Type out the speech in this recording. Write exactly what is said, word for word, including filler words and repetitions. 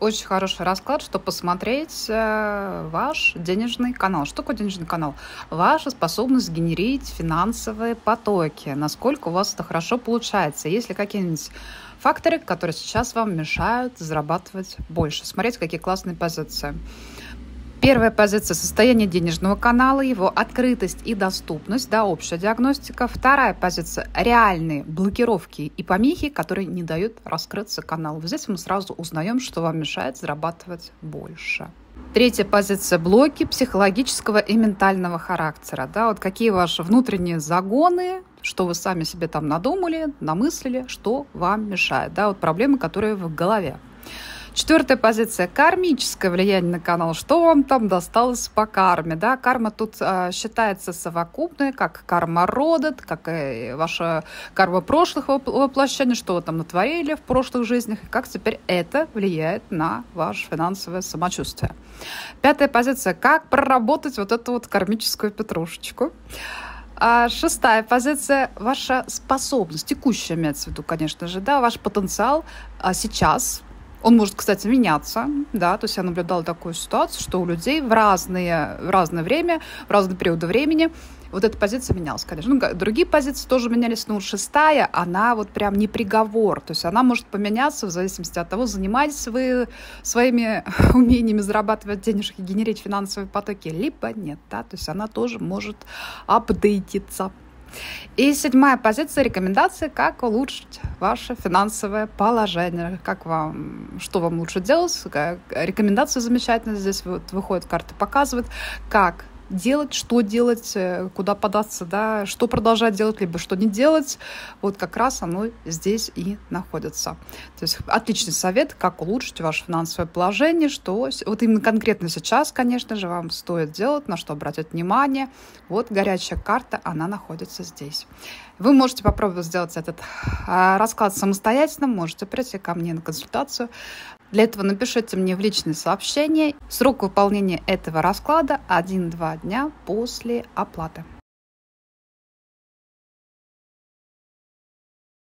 очень хороший расклад, чтобы посмотреть ваш денежный канал. Что такое денежный канал? Ваша способность генерить финансовые потоки, насколько у вас это хорошо получается. Есть ли какие-нибудь факторы, которые сейчас вам мешают зарабатывать больше? Смотрите, какие классные позиции. Первая позиция – состояние денежного канала, его открытость и доступность, да, общая диагностика. Вторая позиция – реальные блокировки и помехи, которые не дают раскрыться каналу. Здесь мы сразу узнаем, что вам мешает зарабатывать больше. Третья позиция – блоки психологического и ментального характера. Да, вот какие ваши внутренние загоны, что вы сами себе там надумали, намыслили, что вам мешает. Да, вот проблемы, которые в голове. Четвертая позиция – кармическое влияние на канал. Что вам там досталось по карме? Да? Карма тут э, считается совокупной, как карма рода, как и ваша карма прошлых воплощений, что вы там натворили в прошлых жизнях, и как теперь это влияет на ваше финансовое самочувствие. Пятая позиция – как проработать вот эту вот кармическую петрушечку. А шестая позиция – ваша способность, текущая имеется в виду, конечно же, да, ваш потенциал а сейчас. Он может, кстати, меняться, да, то есть я наблюдала такую ситуацию, что у людей в, разные, в разное время, в разные периоды времени вот эта позиция менялась, конечно. Ну, другие позиции тоже менялись, но шестая, она вот прям не приговор, то есть она может поменяться в зависимости от того, занимаетесь вы своими умениями зарабатывать денежки, генерить финансовые потоки, либо нет, да, то есть она тоже может апдейтиться. И седьмая позиция – рекомендации, как улучшить ваше финансовое положение, как вам, что вам лучше делать. Рекомендации замечательные здесь вот выходят, карты показывают, как делать, что делать, куда податься, да, что продолжать делать, либо что не делать. Вот как раз оно здесь и находится. То есть отличный совет, как улучшить ваше финансовое положение, что вот именно конкретно сейчас, конечно же, вам стоит делать, на что обратить внимание. Вот горячая карта, она находится здесь. Вы можете попробовать сделать этот расклад самостоятельно, можете прийти ко мне на консультацию. Для этого напишите мне в личные сообщения. Срок выполнения этого расклада один-два дня после оплаты.